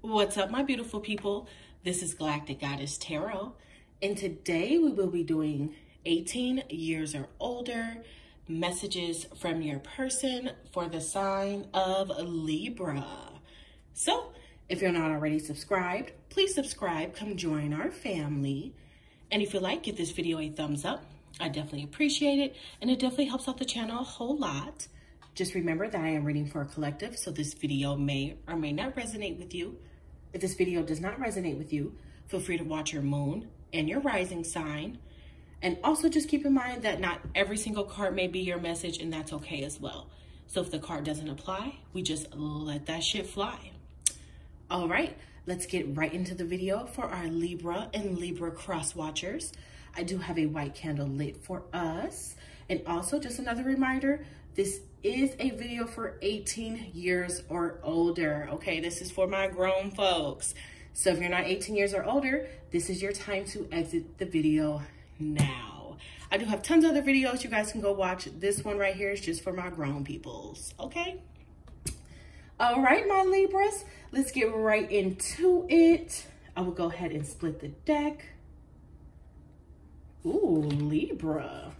What's up, my beautiful people? This is Galactic Goddess Tarot, and today we will be doing 18 years or older messages from your person for the sign of Libra. So if you're not already subscribed, please subscribe, come join our family. And if you like, give this video a thumbs up. I definitely appreciate it, and it definitely helps out the channel a whole lot. Just remember that I am reading for a collective, so this video may or may not resonate with you. If this video does not resonate with you, feel free to watch your moon and your rising sign. And also just keep in mind that not every single card may be your message, and that's okay as well. So if the card doesn't apply, we just let that shit fly. All right, let's get right into the video for our Libra and Libra cross watchers. I do have a white candle lit for us. And also just another reminder, this is a video for 18 years or older. Okay, this is for my grown folks. So if you're not 18 years or older, this is your time to exit the video now. I do have tons of other videos you guys can go watch. This one right here is just for my grown peoples, okay? All right, my Libras, let's get right into it. I will go ahead and split the deck. Ooh, Libra.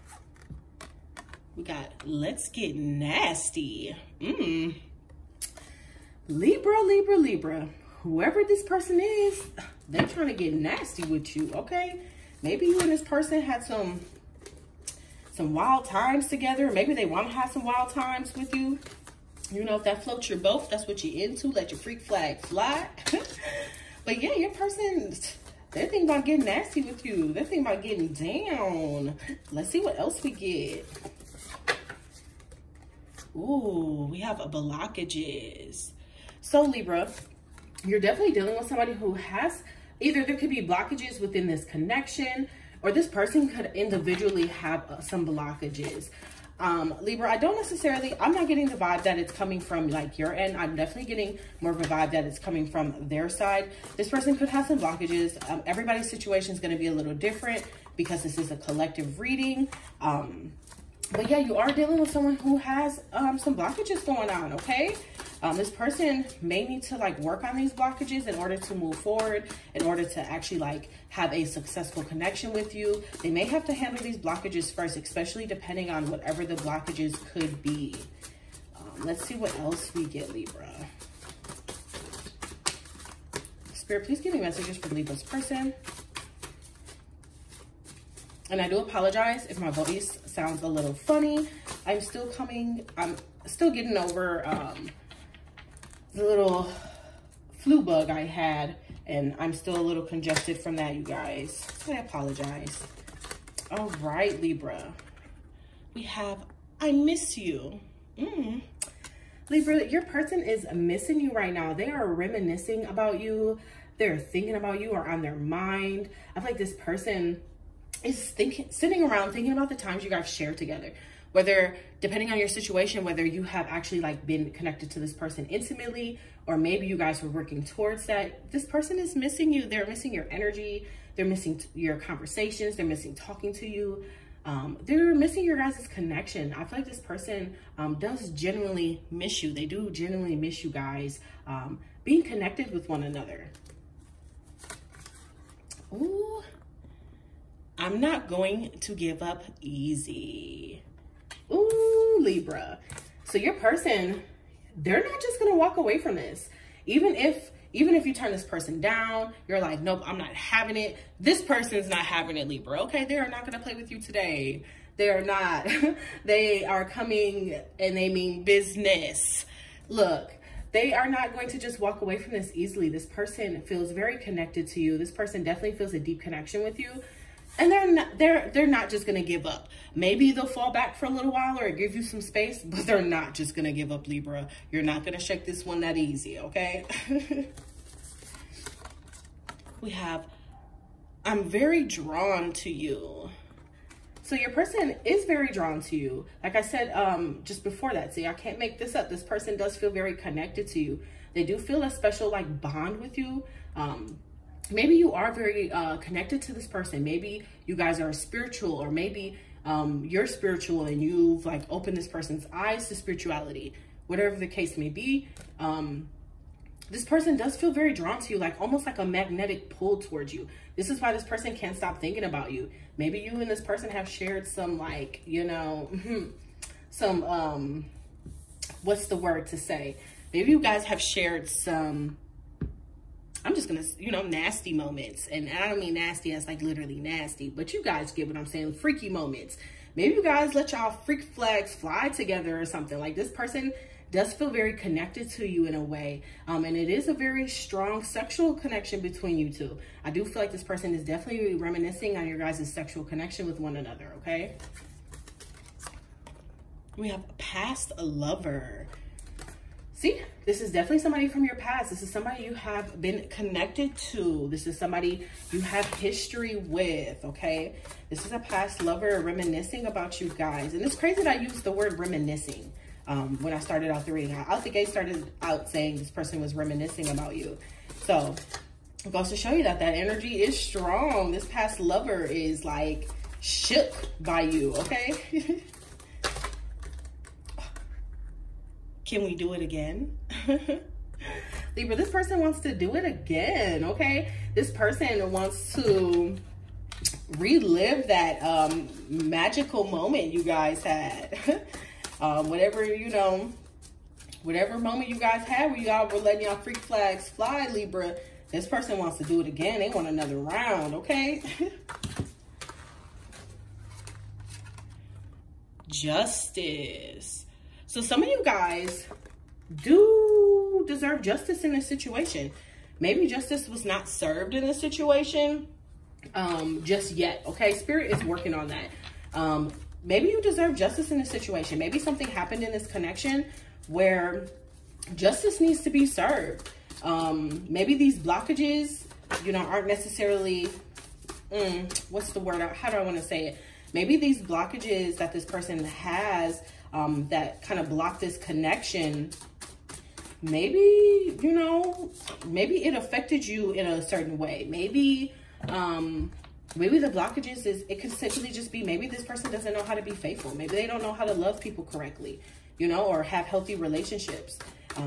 We got, let's get nasty. Libra, Libra, Libra. Whoever this person is, they're trying to get nasty with you, okay? Maybe you and this person had some wild times together. Maybe they want to have some wild times with you. You know, if that floats your boat, that's what you're into. Let your freak flag fly. But yeah, your person, they think about getting nasty with you. They think about getting down. Let's see what else we get. Ooh, we have a blockages. So Libra, you're definitely dealing with somebody who has, either there could be blockages within this connection, or this person could individually have some blockages. Libra, I don't necessarily, I'm not getting the vibe that it's coming from like your end. I'm definitely getting more of a vibe that it's coming from their side. This person could have some blockages. Everybody's situation is going to be a little different because this is a collective reading. But yeah, you are dealing with someone who has some blockages going on, okay? This person may need to like work on these blockages in order to move forward, in order to actually like have a successful connection with you. They may have to handle these blockages first, especially depending on whatever the blockages could be. Let's see what else we get, Libra. Spirit, please give me messages for Libra's person. And I do apologize if my voice sounds a little funny. I'm still getting over the little flu bug I had, and I'm still a little congested from that, you guys. So I apologize. All right, Libra. We have, I miss you. Libra, your person is missing you right now. They are reminiscing about you. They're thinking about you or on their mind. I feel like this person is sitting around thinking about the times you guys shared together, whether, depending on your situation, whether you have actually like been connected to this person intimately, or maybe you guys were working towards that. This person is missing you. They're missing your energy. They're missing your conversations. They're missing talking to you. They're missing your guys' connection. I feel like this person does genuinely miss you. They do genuinely miss you guys being connected with one another. Ooh. I'm not going to give up easy. Ooh, Libra. So your person, they're not just gonna walk away from this. Even if you turn this person down, you're like, nope, I'm not having it. This person's not having it, Libra. Okay, they are not gonna play with you today. They are not. They are coming and they mean business. Look. They are not going to just walk away from this easily. This person feels very connected to you. This person definitely feels a deep connection with you. And they're not just gonna give up. Maybe they'll fall back for a little while or give you some space, but they're not just gonna give up, Libra. You're not gonna shake this one that easy, okay? We have, I'm very drawn to you. So your person is very drawn to you. Like I said just before that, see, I can't make this up. This person does feel very connected to you. They do feel a special like bond with you. Maybe you are very connected to this person. Maybe you guys are spiritual, or maybe you're spiritual and you've like opened this person's eyes to spirituality. Whatever the case may be, This person does feel very drawn to you, like almost like a magnetic pull towards you. This is why this person can't stop thinking about you. Maybe you and this person have shared some, like, you know, some, what's the word to say? Maybe you guys have shared some, I'm just going to, you know, nasty moments. And I don't mean nasty as like literally nasty, but you guys get what I'm saying, freaky moments. Maybe you guys let y'all freak flags fly together or something. Like, this person does feel very connected to you in a way. And it is a very strong sexual connection between you two. I do feel like this person is definitely reminiscing on your guys' sexual connection with one another, okay? We have a past lover. See, this is definitely somebody from your past. This is somebody you have been connected to. This is somebody you have history with, okay? This is a past lover reminiscing about you guys. And it's crazy that I used the word reminiscing. When I started out the reading, I out the gate started out saying this person was reminiscing about you. So it goes to show you that that energy is strong. This past lover is like shook by you, okay? Can we do it again? Libra, this person wants to do it again, okay? This person wants to relive that magical moment you guys had. Whatever, you know, whatever moment you guys had where y'all were letting y'all freak flags fly, Libra, this person wants to do it again. They want another round, okay? Justice. So some of you guys do deserve justice in this situation. Maybe justice was not served in this situation just yet, okay? Spirit is working on that. Maybe you deserve justice in this situation. Maybe something happened in this connection where justice needs to be served. Maybe these blockages, you know, aren't necessarily, what's the word? How do I want to say it? Maybe these blockages that this person has that kind of block this connection, maybe, you know, maybe it affected you in a certain way. Maybe, maybe the blockages is, it could simply just be, maybe this person doesn't know how to be faithful. Maybe they don't know how to love people correctly, you know, or have healthy relationships.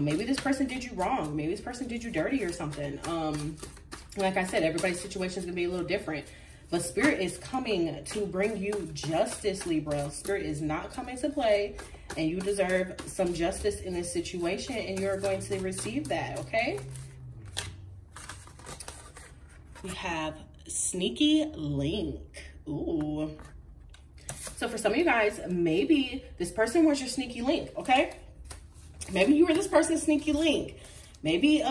Maybe this person did you wrong. Maybe this person did you dirty or something. Like I said, everybody's situation is going to be a little different. But Spirit is coming to bring you justice, Libra. Spirit is not coming to play. And you deserve some justice in this situation. And you're going to receive that, okay? We have Sneaky Link. Ooh. So for some of you guys, maybe this person was your sneaky link, okay? Maybe you were this person's sneaky link. Maybe,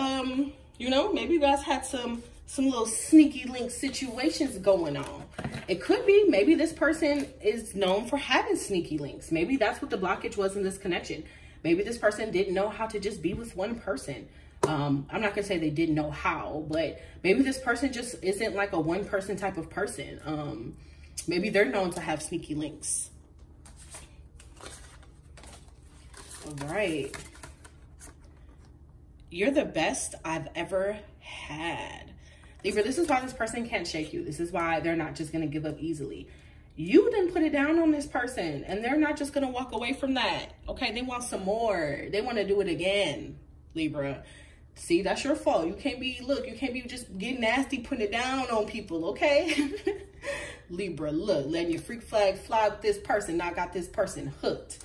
you know, maybe you guys had some little sneaky link situations going on. It could be maybe this person is known for having sneaky links. Maybe that's what the blockage was in this connection. Maybe this person didn't know how to just be with one person. I'm not gonna say they didn't know how, but maybe this person just isn't like a one person type of person. Maybe they're known to have sneaky links. All right. You're the best I've ever had. Libra, this is why this person can't shake you. This is why they're not just gonna give up easily. You didn't put it down on this person and they're not just gonna walk away from that. Okay, they want some more. They wanna do it again, Libra. See, that's your fault. You can't be, look, you can't be just getting nasty, putting it down on people, okay? Libra, look, letting your freak flag fly with this person. Now I got this person hooked.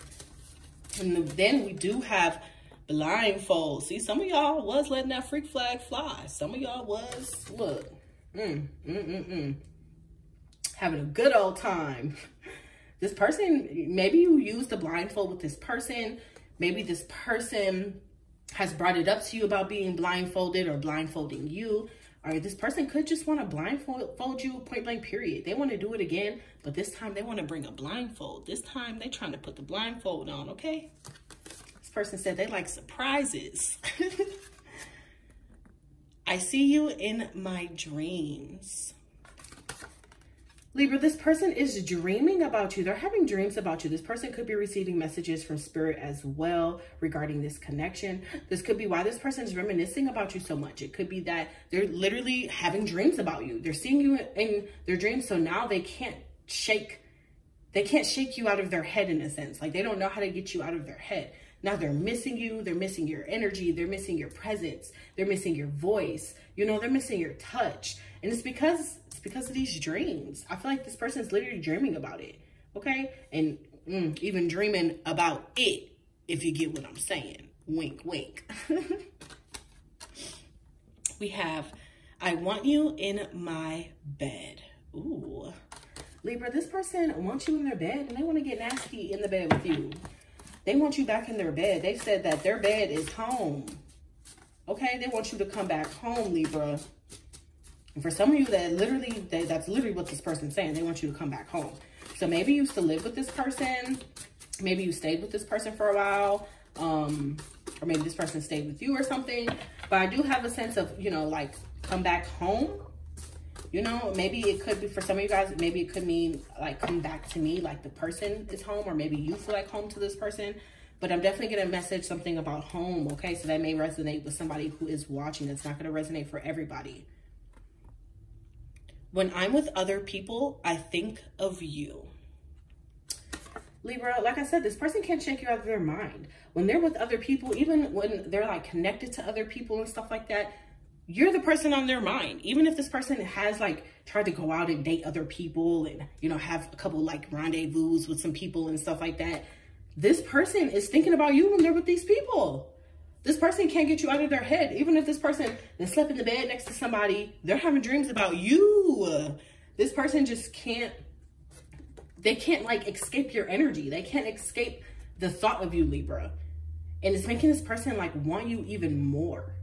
And then we do have blindfold. See, some of y'all was letting that freak flag fly. Some of y'all was, look, having a good old time. This person, maybe you used the blindfold with this person. Maybe this person has brought it up to you about being blindfolded or blindfolding you. All right, this person could just want to blindfold you, point blank, period. They want to do it again, but this time they want to bring a blindfold. This time they're trying to put the blindfold on, okay? This person said they like surprises. I see you in my dreams. Libra, this person is dreaming about you. They're having dreams about you. This person could be receiving messages from Spirit as well regarding this connection. This could be why this person is reminiscing about you so much. It could be that they're literally having dreams about you. They're seeing you in their dreams, so now they can't shake you out of their head in a sense. Like, they don't know how to get you out of their head. Now they're missing you. They're missing your energy. They're missing your presence. They're missing your voice. You know, they're missing your touch. And it's because of these dreams. I feel like this person's literally dreaming about it. Okay. And even dreaming about it, if you get what I'm saying. Wink, wink. We have, I want you in my bed. Ooh. Libra, this person wants you in their bed and they want to get nasty in the bed with you. They want you back in their bed. They said that their bed is home. Okay? They want you to come back home, Libra. And for some of you, that's literally what this person's saying. They want you to come back home. So maybe you used to live with this person. Maybe you stayed with this person for a while. Or maybe this person stayed with you or something. But I do have a sense of, you know, like, come back home. You know, maybe it could be, for some of you guys, maybe it could mean, like, come back to me, like the person is home, or maybe you feel like home to this person. But I'm definitely getting a message, something about home, okay? So that may resonate with somebody who is watching. It's not going to resonate for everybody. When I'm with other people, I think of you. Libra, like I said, this person can't shake you out of their mind. When they're with other people, even when they're, like, connected to other people and stuff like that, you're the person on their mind. Even if this person has, like, tried to go out and date other people and, you know, have a couple, like, rendezvous with some people and stuff like that, this person is thinking about you when they're with these people. This person can't get you out of their head. Even if this person then slept in the bed next to somebody, they're having dreams about you. This person just can't, they can't, like, escape your energy. They can't escape the thought of you, Libra. And it's making this person, like, want you even more.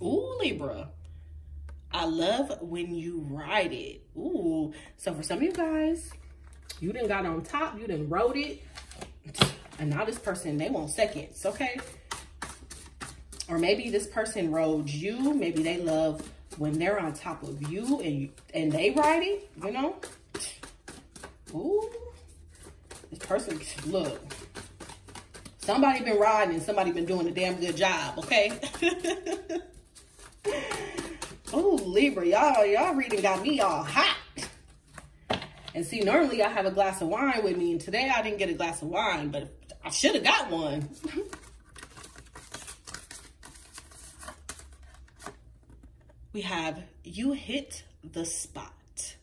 Ooh, Libra, I love when you ride it. Ooh, so for some of you guys, you done got on top, you done rode it, and now this person, they want seconds, okay? Or maybe this person rode you, maybe they love when they're on top of you and they ride it, you know? Ooh, this person, look. Somebody been riding and somebody been doing a damn good job, okay? Oh, Libra, y'all reading got me all hot. And see, normally I have a glass of wine with me, and today I didn't get a glass of wine, but I should have got one. We have, you hit the spot.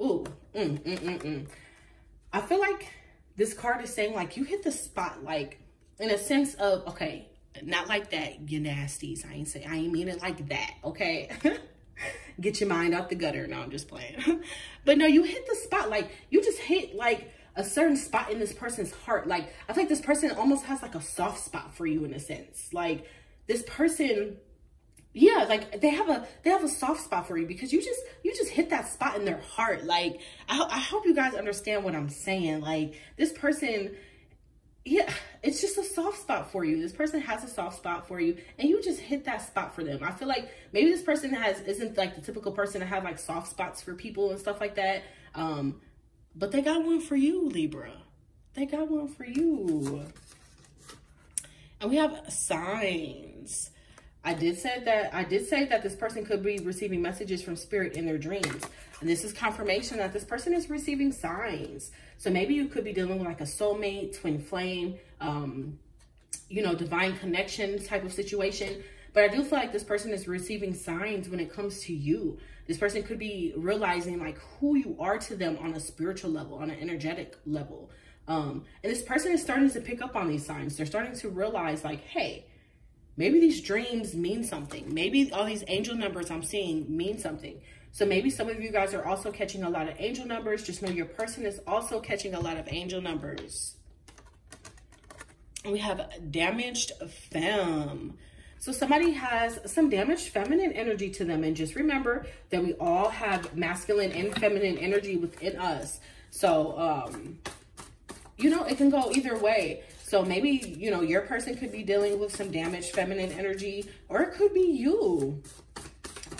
Ooh, I feel like this card is saying, like, you hit the spot, like, in a sense of, okay, not like that, you nasties. I ain't mean it like that, okay? Get your mind out the gutter. No, I'm just playing. But no, you hit the spot. Like, you just hit, like, a certain spot in this person's heart. Like, I think this person almost has, like, a soft spot for you in a sense. Like, this person, yeah, like, they have a soft spot for you because you just hit that spot in their heart. Like, I hope you guys understand what I'm saying. Like, this person, yeah, it's just a soft spot for you. This person has a soft spot for you, and you just hit that spot for them. I feel like maybe this person isn't like the typical person to have, like, soft spots for people and stuff like that. But they got one for you, Libra. They got one for you. And we have signs. I did say that this person could be receiving messages from spirit in their dreams. And this is confirmation that this person is receiving signs. So maybe you could be dealing with, like, a soulmate, twin flame, you know, divine connection type of situation. But I do feel like this person is receiving signs when it comes to you. This person could be realizing, like, who you are to them on a spiritual level, on an energetic level. And this person is starting to pick up on these signs. They're starting to realize, like, hey, maybe these dreams mean something. Maybe all these angel numbers I'm seeing mean something. So maybe some of you guys are also catching a lot of angel numbers. Just know your person is also catching a lot of angel numbers. We have damaged femme. So somebody has some damaged feminine energy to them. And just remember that we all have masculine and feminine energy within us. So, you know, it can go either way. So maybe, you know, your person could be dealing with some damaged feminine energy, or it could be you.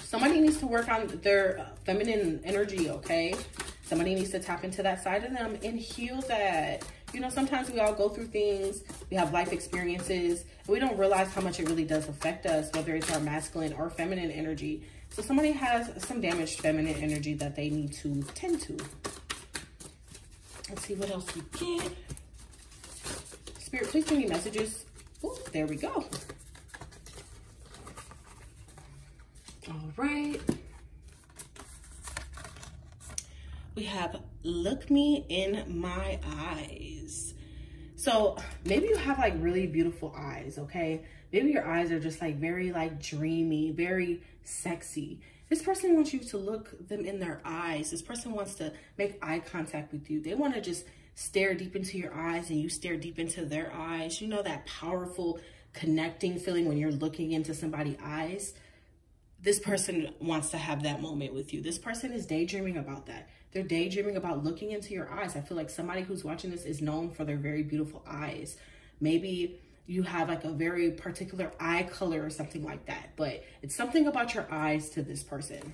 Somebody needs to work on their feminine energy, okay? Somebody needs to tap into that side of them and heal that. You know, sometimes we all go through things, we have life experiences, and we don't realize how much it really does affect us, whether it's our masculine or feminine energy. So somebody has some damaged feminine energy that they need to tend to. Let's see what else we get. Spirit, please send me messages. Oh, there we go. All right. We have look me in my eyes. So maybe you have like really beautiful eyes, okay? Maybe your eyes are just like very like dreamy, very sexy. This person wants you to look them in their eyes. This person wants to make eye contact with you. They want to just stare deep into your eyes and you stare deep into their eyes. You know, that powerful connecting feeling when you're looking into somebody's eyes. This person wants to have that moment with you. This person is daydreaming about that. They're daydreaming about looking into your eyes. I feel like somebody who's watching this is known for their very beautiful eyes. Maybe you have like a very particular eye color or something like that, but it's something about your eyes to this person.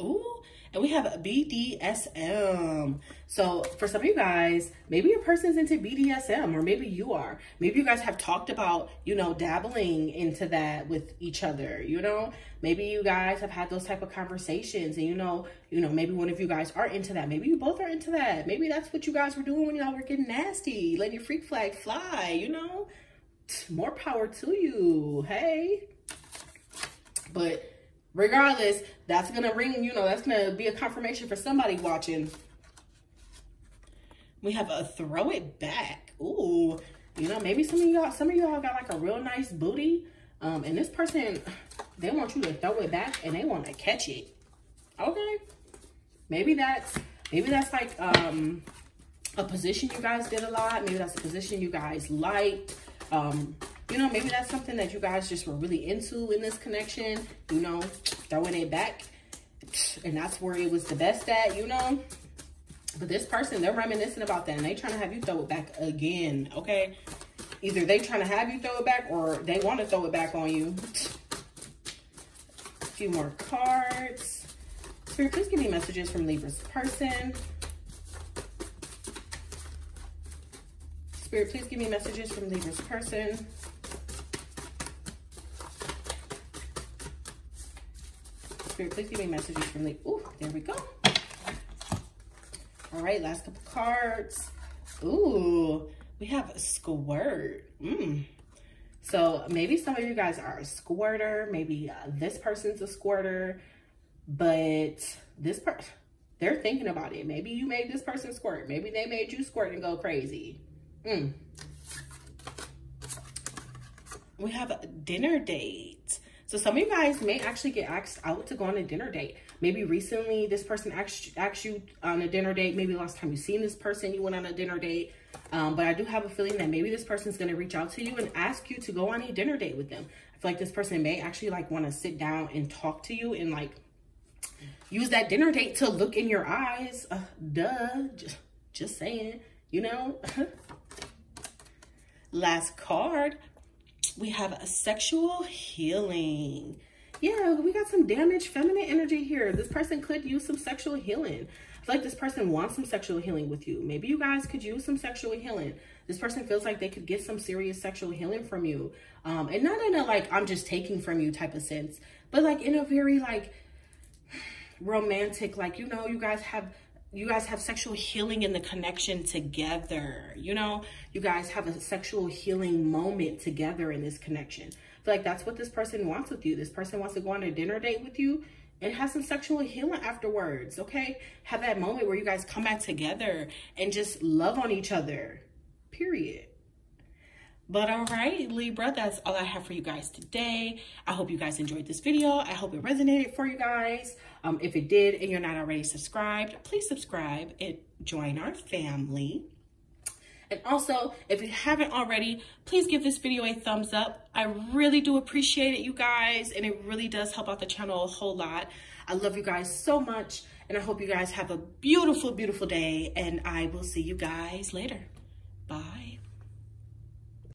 Ooh, and we have BDSM. So for some of you guys, maybe your person's into BDSM, or maybe you are. Maybe you guys have talked about, you know, dabbling into that with each other, you know? Maybe you guys have had those type of conversations and, you know, maybe one of you guys are into that. Maybe you both are into that. Maybe that's what you guys were doing when y'all were getting nasty, letting your freak flag fly, you know? More power to you, hey? But regardless, that's going to ring, you know, that's going to be a confirmation for somebody watching. We have a throw it back. Ooh, you know, maybe some of y'all got like a real nice booty. And this person, they want you to throw it back and they want to catch it. Okay. Maybe that's like a position you guys did a lot. Maybe that's a position you guys liked. You know, maybe that's something that you guys just were really into in this connection, you know, throwing it back. And that's where it was the best at, you know. But this person, they're reminiscing about that and they trying to have you throw it back again, okay? Either they trying to have you throw it back or they want to throw it back on you. A few more cards. Spirit, please give me messages from Libra's person. Spirit, please give me messages from Libra's person. Spirit, please give me messages from Libra. Ooh, there we go. All right, last couple cards. Ooh, we have a squirt. So maybe some of you guys are a squirter. Maybe this person's a squirter, but this person, they're thinking about it. Maybe you made this person squirt. Maybe they made you squirt and go crazy. We have a dinner date. So some of you guys may actually get asked out to go on a dinner date. Maybe recently this person asked you on a dinner date. Maybe last time you seen this person, you went on a dinner date. But I do have a feeling that maybe this person's going to reach out to you and ask you to go on a dinner date with them. I feel like this person may actually like want to sit down and talk to you and like use that dinner date to look in your eyes. Duh. Just saying, you know. Last card. We have a sexual healing. Yeah, we got some damaged feminine energy here. This person could use some sexual healing. I feel like this person wants some sexual healing with you. Maybe you guys could use some sexual healing. This person feels like they could get some serious sexual healing from you. And not in a like, I'm just taking from you type of sense, but like in a very like romantic, like, you know, you guys have sexual healing in the connection together. You know, you guys have a sexual healing moment together in this connection. I feel like that's what this person wants with you. This person wants to go on a dinner date with you and have some sexual healing afterwards, okay? Have that moment where you guys come back together and just love on each other, period. But all right, Libra, that's all I have for you guys today. I hope you guys enjoyed this video. I hope it resonated for you guys. If it did and you're not already subscribed, please subscribe and join our family. And also, if you haven't already, please give this video a thumbs up. I really do appreciate it, you guys, and it really does help out the channel a whole lot. I love you guys so much, and I hope you guys have a beautiful, beautiful day, and I will see you guys later. Bye.